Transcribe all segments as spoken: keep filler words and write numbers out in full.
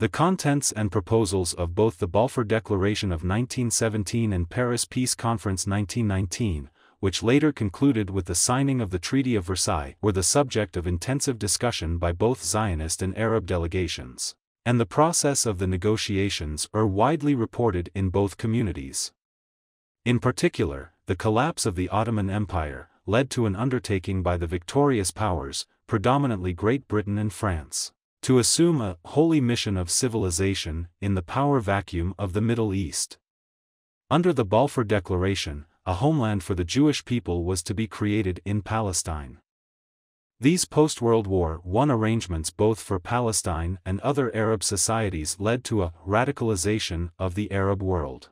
The contents and proposals of both the Balfour Declaration of nineteen seventeen and Paris Peace Conference nineteen nineteen, which later concluded with the signing of the Treaty of Versailles, were the subject of intensive discussion by both Zionist and Arab delegations, and the process of the negotiations are widely reported in both communities. In particular, the collapse of the Ottoman Empire led to an undertaking by the victorious powers, predominantly Great Britain and France, to assume a holy mission of civilization in the power vacuum of the Middle East. Under the Balfour Declaration, a homeland for the Jewish people was to be created in Palestine. These post-World War One arrangements both for Palestine and other Arab societies led to a radicalization of the Arab world.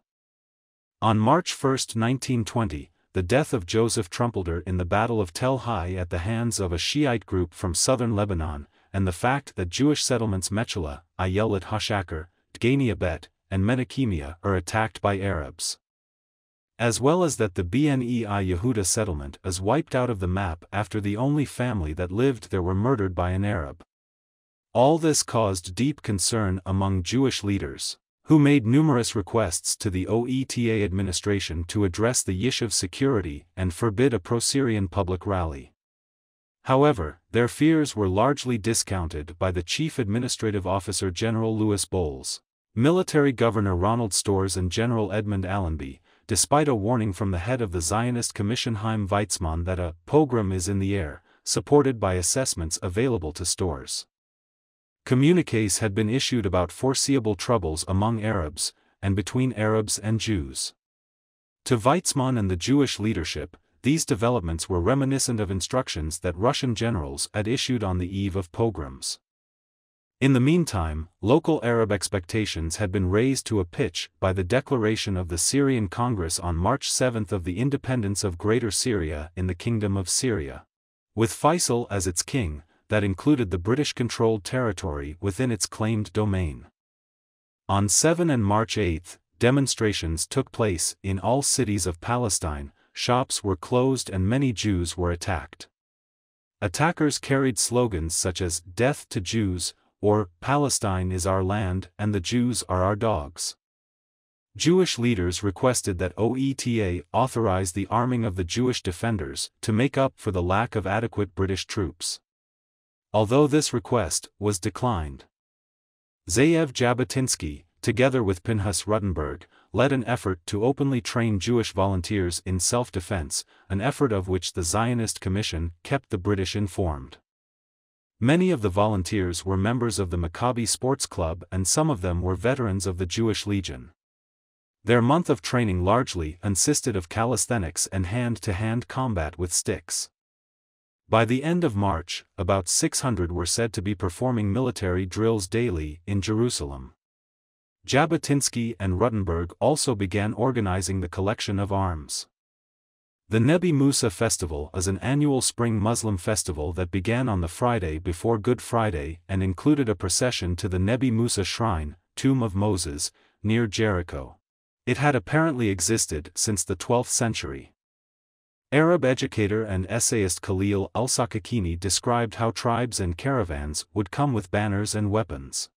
On March first nineteen twenty, the death of Joseph Trumpelder in the Battle of Tel Hai at the hands of a Shiite group from southern Lebanon, and the fact that Jewish settlements Metulla, Ayelet HaShaker, Degania Bet, and Menachemia are attacked by Arabs, as well as that the Bnei Yehuda settlement is wiped out of the map after the only family that lived there were murdered by an Arab. All this caused deep concern among Jewish leaders, who made numerous requests to the O E T A administration to address the Yishuv security and forbid a pro-Syrian public rally. However, their fears were largely discounted by the Chief Administrative Officer General Louis Bols, Military Governor Ronald Storrs and General Edmund Allenby, despite a warning from the head of the Zionist Commission Chaim Weizmann that a pogrom is in the air, supported by assessments available to Storrs. Communiques had been issued about foreseeable troubles among Arabs, and between Arabs and Jews. To Weizmann and the Jewish leadership, these developments were reminiscent of instructions that Russian generals had issued on the eve of pogroms. In the meantime, local Arab expectations had been raised to a pitch by the declaration of the Syrian Congress on March seventh of the independence of Greater Syria in the Kingdom of Syria, with Faisal as its king, that included the British-controlled territory within its claimed domain. On March seventh and March eighth, demonstrations took place in all cities of Palestine, shops were closed and many Jews were attacked. Attackers carried slogans such as "Death to Jews," or "Palestine is our land and the Jews are our dogs." Jewish leaders requested that O E T A authorize the arming of the Jewish defenders to make up for the lack of adequate British troops. Although this request was declined, Zeev Jabotinsky, together with Pinhas Rutenberg, led an effort to openly train Jewish volunteers in self-defense, an effort of which the Zionist Commission kept the British informed. Many of the volunteers were members of the Maccabi Sports Club and some of them were veterans of the Jewish Legion. Their month of training largely consisted of calisthenics and hand-to-hand combat with sticks. By the end of March, about six hundred were said to be performing military drills daily in Jerusalem. Jabotinsky and Rutenberg also began organizing the collection of arms. The Nebi Musa Festival is an annual spring Muslim festival that began on the Friday before Good Friday and included a procession to the Nebi Musa Shrine, Tomb of Moses, near Jericho. It had apparently existed since the twelfth century. Arab educator and essayist Khalil al-Sakakini described how tribes and caravans would come with banners and weapons.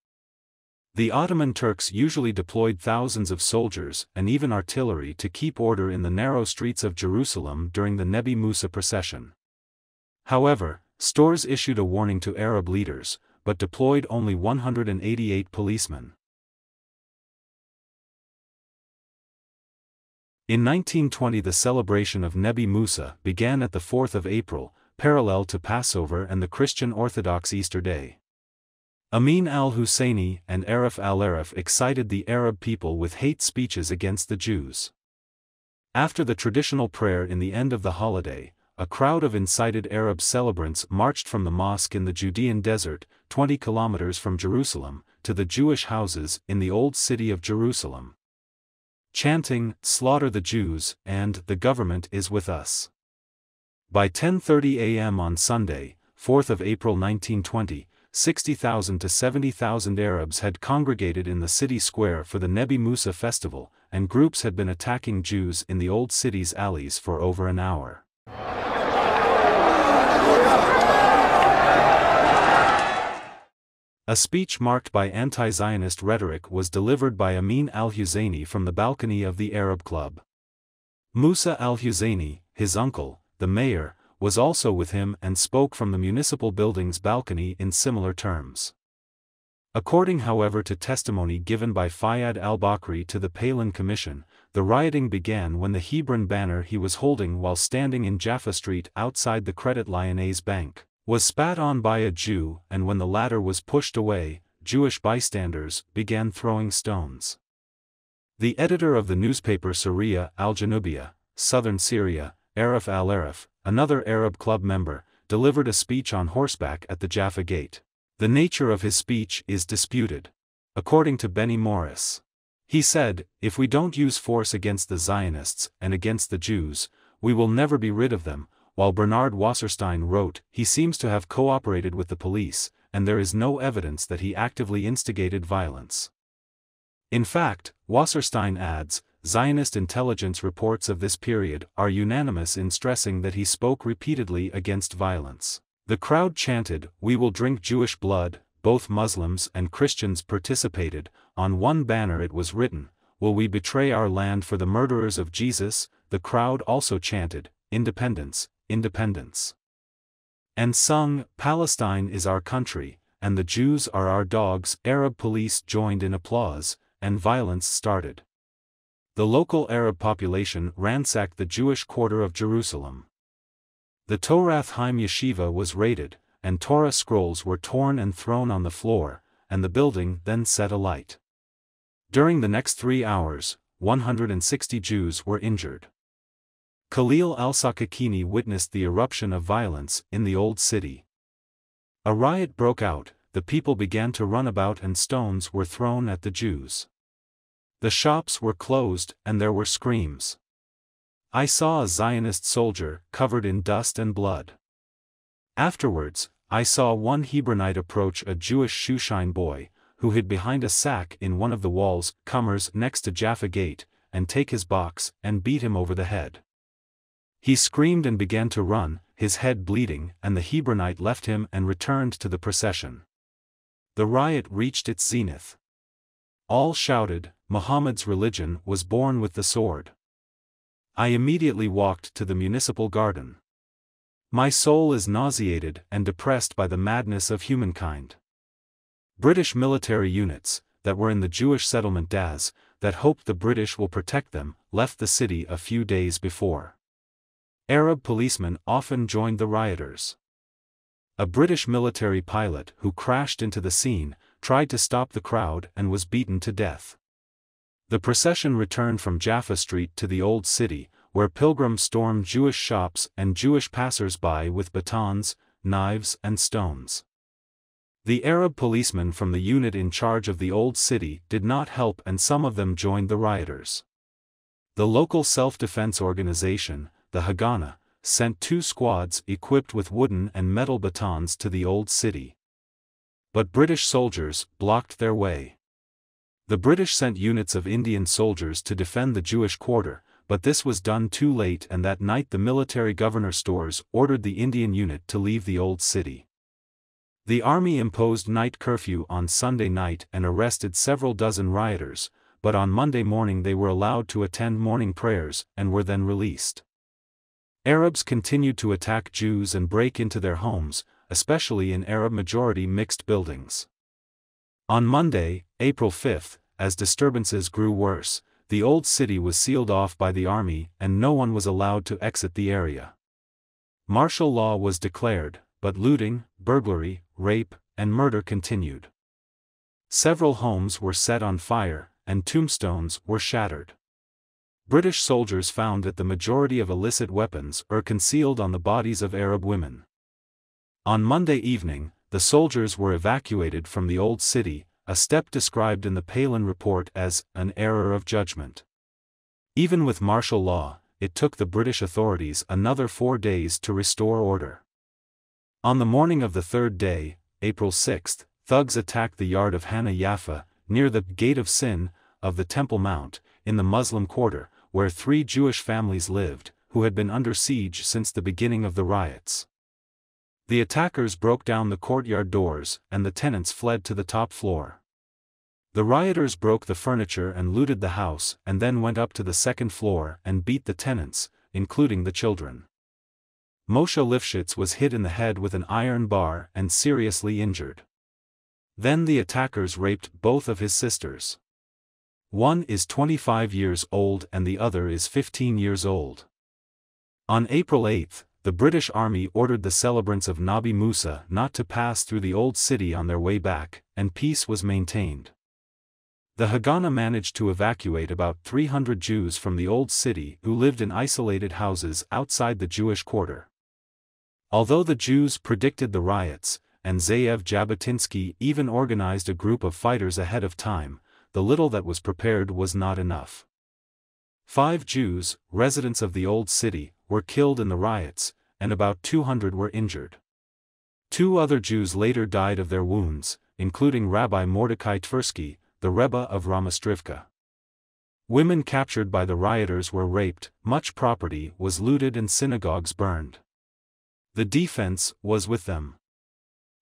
The Ottoman Turks usually deployed thousands of soldiers and even artillery to keep order in the narrow streets of Jerusalem during the Nebi Musa procession. However, Storrs issued a warning to Arab leaders, but deployed only one hundred eighty-eight policemen. In nineteen twenty, the celebration of Nebi Musa began at the fourth of April, parallel to Passover and the Christian Orthodox Easter Day. Amin al-Husseini and Aref al-Aref excited the Arab people with hate speeches against the Jews. After the traditional prayer in the end of the holiday, a crowd of incited Arab celebrants marched from the mosque in the Judean desert, twenty kilometers from Jerusalem, to the Jewish houses in the old city of Jerusalem, chanting, "Slaughter the Jews," and "The government is with us." By ten thirty a m on Sunday, fourth of April nineteen twenty, sixty thousand to seventy thousand Arabs had congregated in the city square for the Nebi Musa festival, and groups had been attacking Jews in the old city's alleys for over an hour. A speech marked by anti-Zionist rhetoric was delivered by Amin al-Husseini from the balcony of the Arab Club. Moussa al-Husseini, his uncle, the mayor, was also with him and spoke from the municipal building's balcony in similar terms. According however to testimony given by Fayyad al-Bakri to the Palin Commission, the rioting began when the Hebron banner he was holding while standing in Jaffa Street outside the Credit Lyonnais Bank was spat on by a Jew, and when the latter was pushed away, Jewish bystanders began throwing stones. The editor of the newspaper Siriya al-Janubiya, Southern Syria, Aref al-Aref, another Arab Club member, delivered a speech on horseback at the Jaffa Gate. The nature of his speech is disputed. According to Benny Morris, he said, "If we don't use force against the Zionists and against the Jews, we will never be rid of them," while Bernard Wasserstein wrote, "He seems to have cooperated with the police, and there is no evidence that he actively instigated violence." In fact, Wasserstein adds, "Zionist intelligence reports of this period are unanimous in stressing that he spoke repeatedly against violence. The crowd chanted, 'We will drink Jewish blood.'" Both Muslims and Christians participated. On one banner it was written, "Will we betray our land for the murderers of Jesus?" The crowd also chanted, "Independence, independence," and sung, "Palestine is our country, and the Jews are our dogs." Arab police joined in applause, and violence started. The local Arab population ransacked the Jewish quarter of Jerusalem. The Torath Haim Yeshiva was raided, and Torah scrolls were torn and thrown on the floor, and the building then set alight. During the next three hours, one hundred sixty Jews were injured. Khalil al-Sakakini witnessed the eruption of violence in the Old City. A riot broke out, the people began to run about and stones were thrown at the Jews. The shops were closed and there were screams. "I saw a Zionist soldier covered in dust and blood. Afterwards, I saw one Hebronite approach a Jewish shoeshine boy, who hid behind a sack in one of the walls, comers next to Jaffa Gate, and take his box and beat him over the head. He screamed and began to run, his head bleeding, and the Hebronite left him and returned to the procession." The riot reached its zenith. All shouted, "Muhammad's religion was born with the sword. I immediately walked to the municipal garden. My soul is nauseated and depressed by the madness of humankind." British military units, that were in the Jewish settlement Daz, that hoped the British will protect them, left the city a few days before. Arab policemen often joined the rioters. A British military pilot who crashed into the scene tried to stop the crowd and was beaten to death. The procession returned from Jaffa Street to the Old City, where pilgrims stormed Jewish shops and Jewish passers-by with batons, knives and stones. The Arab policemen from the unit in charge of the Old City did not help, and some of them joined the rioters. The local self-defense organization, the Haganah, sent two squads equipped with wooden and metal batons to the Old City. But British soldiers blocked their way. The British sent units of Indian soldiers to defend the Jewish quarter, but this was done too late, and that night the military governor Storrs ordered the Indian unit to leave the Old City. The army imposed night curfew on Sunday night and arrested several dozen rioters, but on Monday morning they were allowed to attend morning prayers and were then released. Arabs continued to attack Jews and break into their homes, especially in Arab-majority mixed buildings. On Monday, April fifth, as disturbances grew worse, the Old City was sealed off by the army and no one was allowed to exit the area. Martial law was declared, but looting, burglary, rape, and murder continued. Several homes were set on fire, and tombstones were shattered. British soldiers found that the majority of illicit weapons are concealed on the bodies of Arab women. On Monday evening, the soldiers were evacuated from the Old City, a step described in the Palin Report as an error of judgment. Even with martial law, it took the British authorities another four days to restore order. On the morning of the third day, April sixth, thugs attacked the yard of Hana Yaffa, near the Gate of Sin, of the Temple Mount, in the Muslim quarter, where three Jewish families lived, who had been under siege since the beginning of the riots. The attackers broke down the courtyard doors, and the tenants fled to the top floor. The rioters broke the furniture and looted the house, and then went up to the second floor and beat the tenants, including the children. Moshe Lifshitz was hit in the head with an iron bar and seriously injured. Then the attackers raped both of his sisters. One is twenty-five years old and the other is fifteen years old. On April eighth, the British Army ordered the celebrants of Nabi Musa not to pass through the old city on their way back, and peace was maintained. The Haganah managed to evacuate about three hundred Jews from the old city who lived in isolated houses outside the Jewish quarter. Although the Jews predicted the riots, and Zeev Jabotinsky even organized a group of fighters ahead of time, the little that was prepared was not enough. Five Jews, residents of the old city, were killed in the riots, and about two hundred were injured. Two other Jews later died of their wounds, including Rabbi Mordecai Tversky, the Rebbe of Ramastrivka. Women captured by the rioters were raped, much property was looted and synagogues burned. The defense was with them.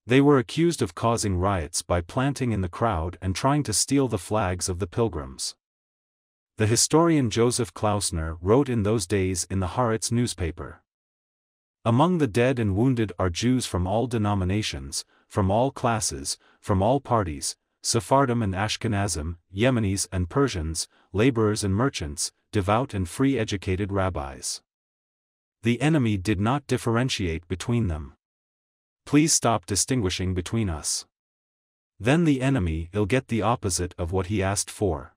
They were accused of causing riots by planting in the crowd and trying to steal the flags of the pilgrims. The historian Joseph Klausner wrote in those days in the Haaretz newspaper, "Among the dead and wounded are Jews from all denominations, from all classes, from all parties, Sephardim and Ashkenazim, Yemenis and Persians, laborers and merchants, devout and free educated rabbis. The enemy did not differentiate between them. Please stop distinguishing between us. Then the enemy will get the opposite of what he asked for."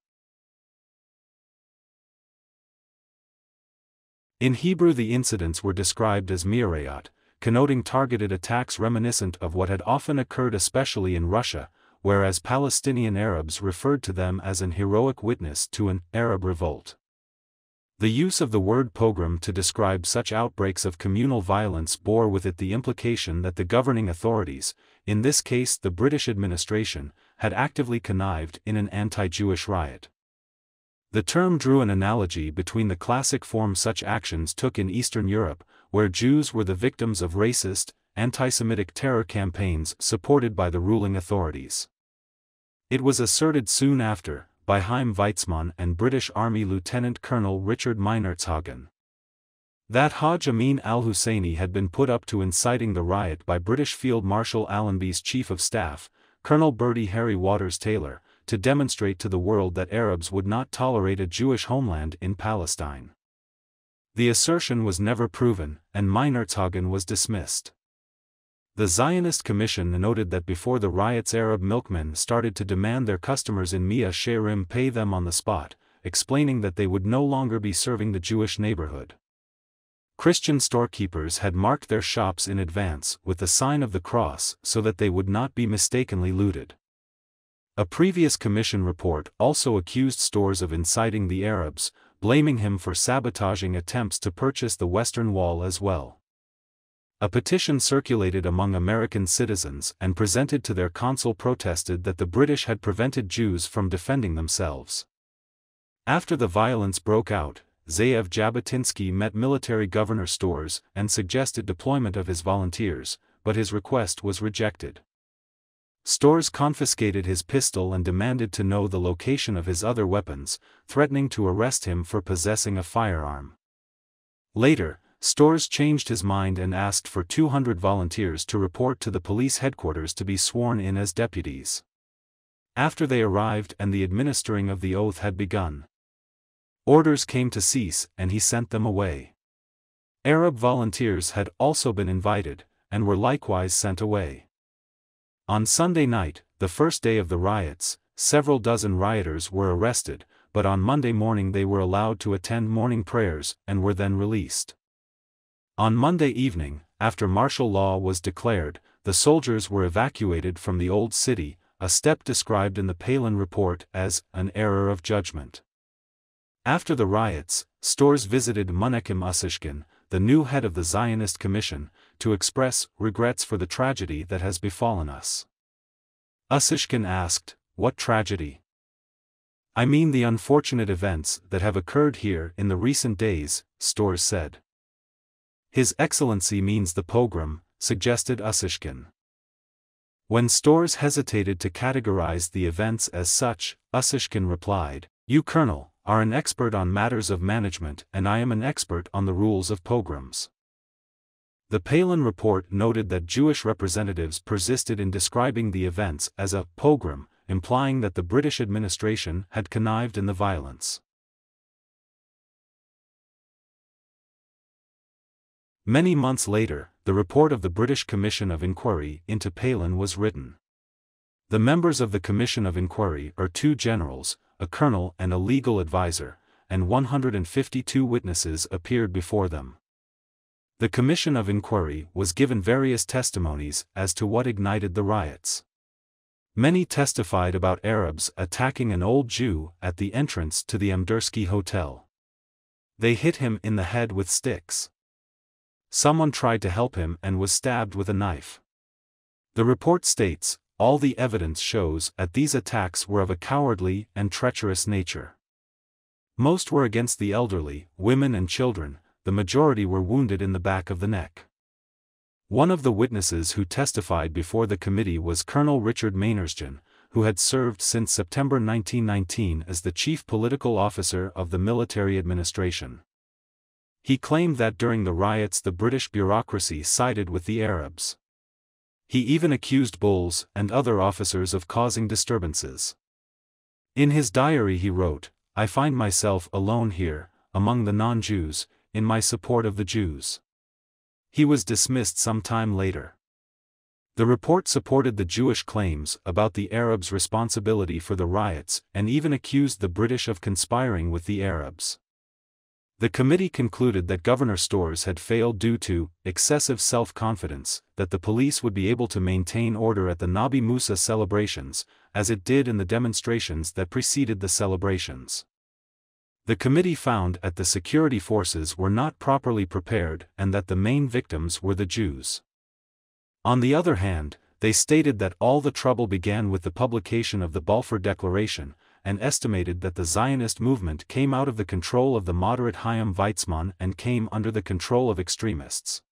In Hebrew, the incidents were described as mirayot, connoting targeted attacks reminiscent of what had often occurred especially in Russia, whereas Palestinian Arabs referred to them as an heroic witness to an Arab revolt. The use of the word pogrom to describe such outbreaks of communal violence bore with it the implication that the governing authorities, in this case the British administration, had actively connived in an anti-Jewish riot. The term drew an analogy between the classic form such actions took in Eastern Europe, where Jews were the victims of racist, anti-Semitic terror campaigns supported by the ruling authorities. It was asserted soon after, by Chaim Weizmann and British Army Lieutenant Colonel Richard Meinertzhagen, that Haj Amin al-Husseini had been put up to inciting the riot by British Field Marshal Allenby's Chief of Staff, Colonel Bertie Harry Waters Taylor, to demonstrate to the world that Arabs would not tolerate a Jewish homeland in Palestine. The assertion was never proven, and Meinertzhagen was dismissed. The Zionist Commission noted that before the riots, Arab milkmen started to demand their customers in Mea Shearim pay them on the spot, explaining that they would no longer be serving the Jewish neighborhood. Christian storekeepers had marked their shops in advance with the sign of the cross so that they would not be mistakenly looted. A previous commission report also accused Storrs of inciting the Arabs, blaming him for sabotaging attempts to purchase the Western Wall as well. A petition circulated among American citizens and presented to their consul protested that the British had prevented Jews from defending themselves. After the violence broke out, Zeev Jabotinsky met military governor Storrs and suggested deployment of his volunteers, but his request was rejected. Storrs confiscated his pistol and demanded to know the location of his other weapons, threatening to arrest him for possessing a firearm. Later, Storrs changed his mind and asked for two hundred volunteers to report to the police headquarters to be sworn in as deputies. After they arrived and the administering of the oath had begun, orders came to cease and he sent them away. Arab volunteers had also been invited, and were likewise sent away. On Sunday night, the first day of the riots, several dozen rioters were arrested, but on Monday morning they were allowed to attend morning prayers and were then released. On Monday evening, after martial law was declared, the soldiers were evacuated from the old city, a step described in the Palin Report as an error of judgment. After the riots, Storrs visited Menachem Ussishkin, the new head of the Zionist Commission, to express regrets for the tragedy that has befallen us. Ussishkin asked, "What tragedy?" "I mean the unfortunate events that have occurred here in the recent days," Storrs said. "His Excellency means the pogrom," suggested Ussishkin. When Storrs hesitated to categorize the events as such, Ussishkin replied, "You, Colonel, are an expert on matters of management and I am an expert on the rules of pogroms." The Palin Report noted that Jewish representatives persisted in describing the events as a pogrom, implying that the British administration had connived in the violence. Many months later, the report of the British Commission of Inquiry into Palin was written. The members of the Commission of Inquiry are two generals, a colonel and a legal advisor, and one hundred fifty-two witnesses appeared before them. The Commission of Inquiry was given various testimonies as to what ignited the riots. Many testified about Arabs attacking an old Jew at the entrance to the Amdersky Hotel. They hit him in the head with sticks. Someone tried to help him and was stabbed with a knife. The report states, "All the evidence shows that these attacks were of a cowardly and treacherous nature. Most were against the elderly, women and children, the majority were wounded in the back of the neck." One of the witnesses who testified before the committee was Colonel Richard Meinertzhagen, who had served since September nineteen nineteen as the chief political officer of the military administration. He claimed that during the riots the British bureaucracy sided with the Arabs. He even accused Bols and other officers of causing disturbances. In his diary he wrote, "I find myself alone here, among the non-Jews, in my support of the Jews." He was dismissed some time later. The report supported the Jewish claims about the Arabs' responsibility for the riots and even accused the British of conspiring with the Arabs. The committee concluded that Governor Storrs had failed due to excessive self-confidence that the police would be able to maintain order at the Nabi Musa celebrations, as it did in the demonstrations that preceded the celebrations. The committee found that the security forces were not properly prepared and that the main victims were the Jews. On the other hand, they stated that all the trouble began with the publication of the Balfour Declaration, and estimated that the Zionist movement came out of the control of the moderate Chaim Weizmann and came under the control of extremists.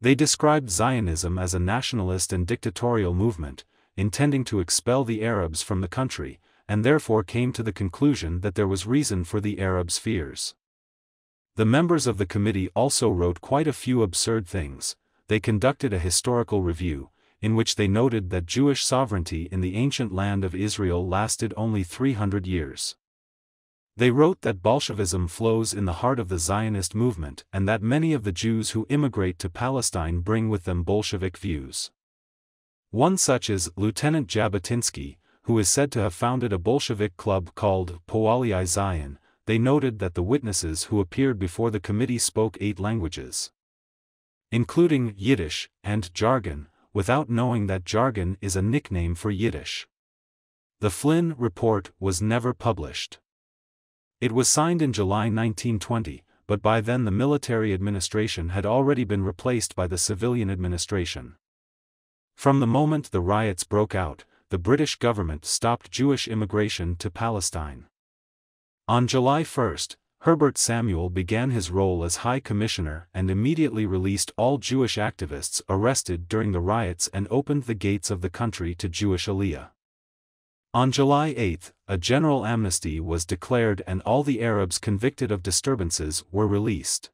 They described Zionism as a nationalist and dictatorial movement, intending to expel the Arabs from the country, and therefore came to the conclusion that there was reason for the Arabs' fears. The members of the committee also wrote quite a few absurd things. They conducted a historical review, in which they noted that Jewish sovereignty in the ancient land of Israel lasted only three hundred years. They wrote that Bolshevism flows in the heart of the Zionist movement and that many of the Jews who immigrate to Palestine bring with them Bolshevik views. One such is Lieutenant Jabotinsky, who is said to have founded a Bolshevik club called Poali Zion. They noted that the witnesses who appeared before the committee spoke eight languages, including Yiddish and jargon, without knowing that jargon is a nickname for Yiddish. The Flynn Report was never published. It was signed in July nineteen twenty, but by then the military administration had already been replaced by the civilian administration. From the moment the riots broke out, the British government stopped Jewish immigration to Palestine. On July first, Herbert Samuel began his role as High Commissioner and immediately released all Jewish activists arrested during the riots and opened the gates of the country to Jewish Aliyah. On July eighth, a general amnesty was declared and all the Arabs convicted of disturbances were released.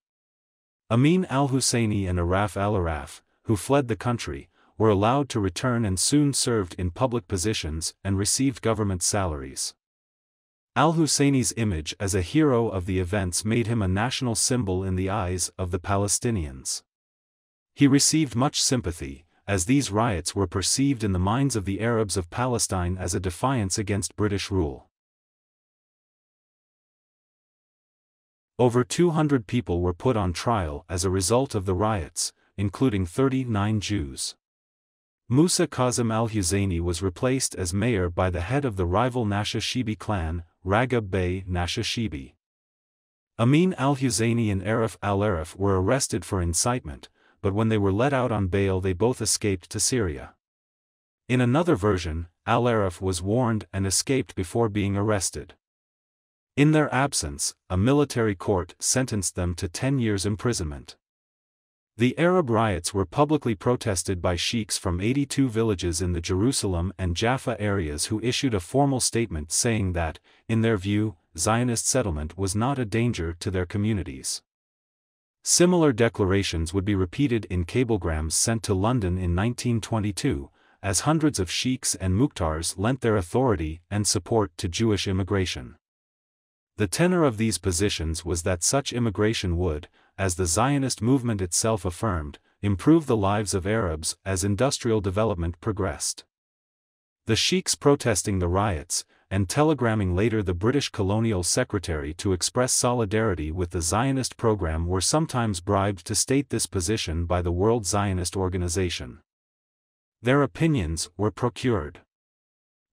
Amin al-Husseini and Aref al-Aref, who fled the country, were allowed to return and soon served in public positions and received government salaries. Al-Husseini's image as a hero of the events made him a national symbol in the eyes of the Palestinians. He received much sympathy, as these riots were perceived in the minds of the Arabs of Palestine as a defiance against British rule. Over two hundred people were put on trial as a result of the riots, including thirty-nine Jews. Musa Qasim al-Husseini was replaced as mayor by the head of the rival Nashashibi clan, Ragab Bey Nashashibi. Amin al-Husseini and Aref al-Aref were arrested for incitement, but when they were let out on bail they both escaped to Syria. In another version, al-Aref was warned and escaped before being arrested. In their absence, a military court sentenced them to ten years imprisonment. The Arab riots were publicly protested by sheikhs from eighty-two villages in the Jerusalem and Jaffa areas who issued a formal statement saying that, in their view, Zionist settlement was not a danger to their communities. Similar declarations would be repeated in cablegrams sent to London in nineteen twenty-two, as hundreds of sheikhs and mukhtars lent their authority and support to Jewish immigration. The tenor of these positions was that such immigration would, as the Zionist movement itself affirmed, improve the lives of Arabs as industrial development progressed. The sheikhs protesting the riots, and telegramming later the British colonial secretary to express solidarity with the Zionist program, were sometimes bribed to state this position by the World Zionist Organization. Their opinions were procured.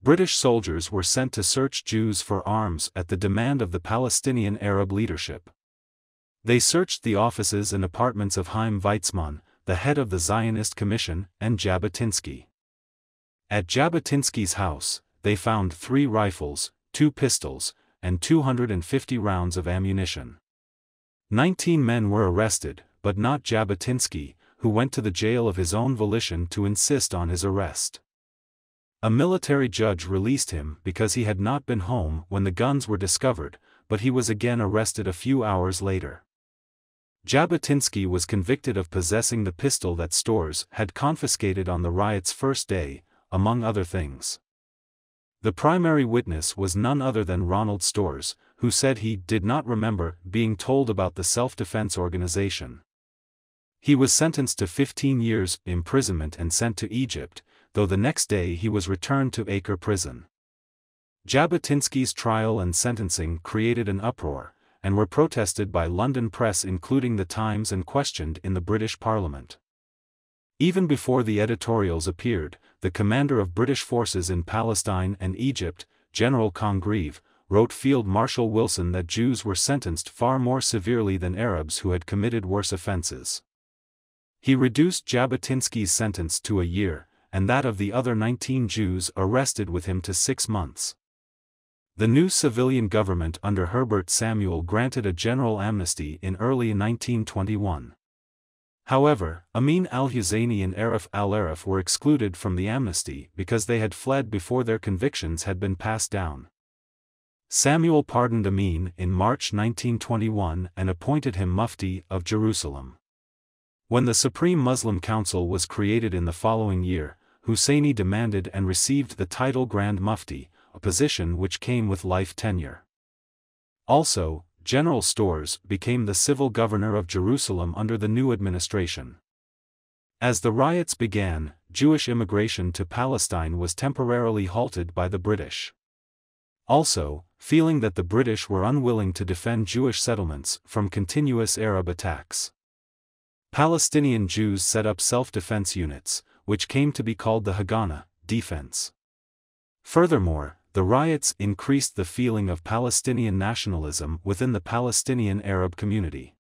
British soldiers were sent to search Jews for arms at the demand of the Palestinian Arab leadership. They searched the offices and apartments of Chaim Weizmann, the head of the Zionist Commission, and Jabotinsky. At Jabotinsky's house, they found three rifles, two pistols, and two hundred fifty rounds of ammunition. Nineteen men were arrested, but not Jabotinsky, who went to the jail of his own volition to insist on his arrest. A military judge released him because he had not been home when the guns were discovered, but he was again arrested a few hours later. Jabotinsky was convicted of possessing the pistol that Storrs had confiscated on the riot's first day, among other things. The primary witness was none other than Ronald Storrs, who said he did not remember being told about the self-defense organization. He was sentenced to fifteen years imprisonment and sent to Egypt, though the next day he was returned to Acre prison. Jabotinsky's trial and sentencing created an uproar, and were protested by London press including the Times and questioned in the British Parliament. Even before the editorials appeared, the commander of British forces in Palestine and Egypt, General Congreve, wrote Field Marshal Wilson that Jews were sentenced far more severely than Arabs who had committed worse offenses. He reduced Jabotinsky's sentence to a year, and that of the other nineteen Jews arrested with him to six months. The new civilian government under Herbert Samuel granted a general amnesty in early nineteen twenty-one. However, Amin al-Husseini and Aref al-Aref were excluded from the amnesty because they had fled before their convictions had been passed down. Samuel pardoned Amin in March nineteen twenty-one and appointed him Mufti of Jerusalem. When the Supreme Muslim Council was created in the following year, Husseini demanded and received the title Grand Mufti, a position which came with life tenure. Also, General Storrs became the civil governor of Jerusalem under the new administration. As the riots began, Jewish immigration to Palestine was temporarily halted by the British. Also, feeling that the British were unwilling to defend Jewish settlements from continuous Arab attacks, Palestinian Jews set up self-defense units, which came to be called the Haganah, defense. Furthermore, the riots increased the feeling of Palestinian nationalism within the Palestinian Arab community.